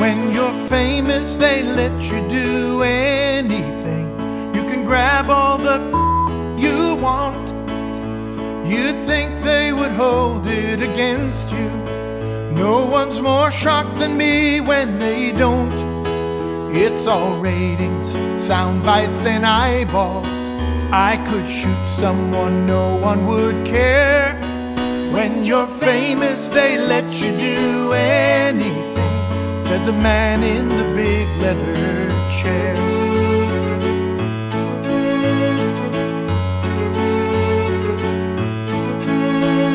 When you're famous, they let you do anything. You can grab all the you want. You'd think they would hold it against you. No one's more shocked than me when they don't. It's all ratings, sound bites, and eyeballs. I could shoot someone, no one would care. When you're famous, they let you do anything, said the man in the big leather chair.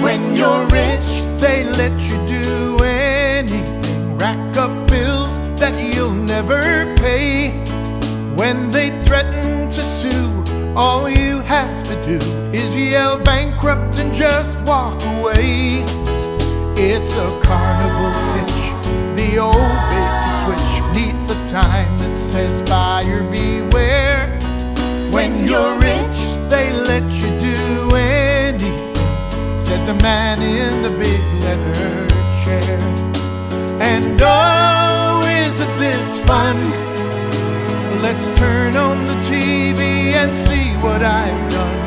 When you're rich, they let you do anything. Rack up bills that you'll never pay. When they threaten to sue, all you have to do is yell bankrupt and just walk away. It's a carnival pitch, the old bait and switch, neath the sign that says buyer beware. When you're rich, they let you do anything, said the man in the big leather chair. And oh, isn't this fun? Let's turn on the TV and see what I've done.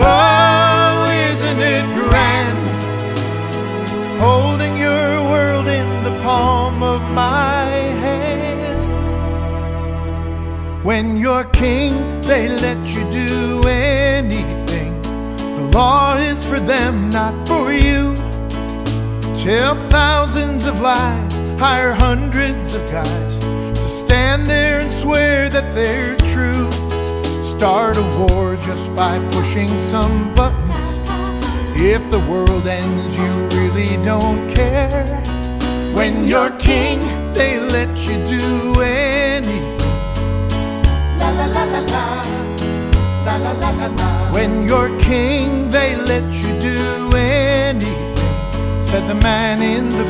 Oh, isn't it grand? Holding your world in the palm of my hand. When you're king, they let you do anything. The law is for them, not for you. Tell thousands of lies, hire hundreds of guys to stand there and swear that they're true. Start a war just by pushing some buttons. If the world ends, you really don't care. When you're king, they let you do anything. La la la la la, la la la la la. When you're king, they let you do anything, said the man in the